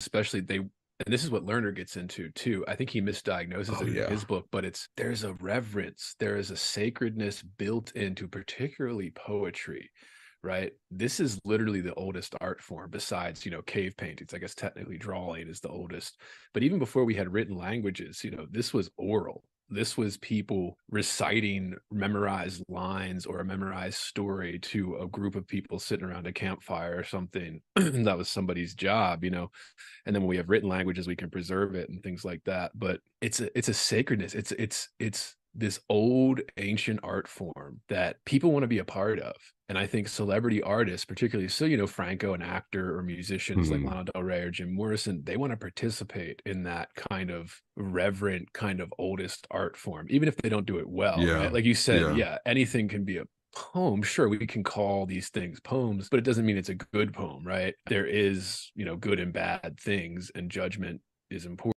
especially they, and this is what Lerner gets into too. I think he misdiagnoses it in his book, but it's, there's a reverence, there is a sacredness built into particularly poetry, right? This is literally the oldest art form besides, you know, cave paintings. I guess technically drawing is the oldest, but even before we had written languages, you know, this was oral. This was people reciting memorized lines or a memorized story to a group of people sitting around a campfire or something. That was somebody's job, you know. And then when we have written languages, we can preserve it and things like that. But it's a sacredness. It's this old ancient art form that people want to be a part of. And I think celebrity artists, particularly, so, you know, Franco, an actor, or musicians like Lana Del Rey or Jim Morrison, they want to participate in that kind of reverent, kind of oldest art form, even if they don't do it well. Yeah. Right? Like you said, yeah, anything can be a poem. Sure, we can call these things poems, but it doesn't mean it's a good poem, right? There is, you know, good and bad things, and judgment is important.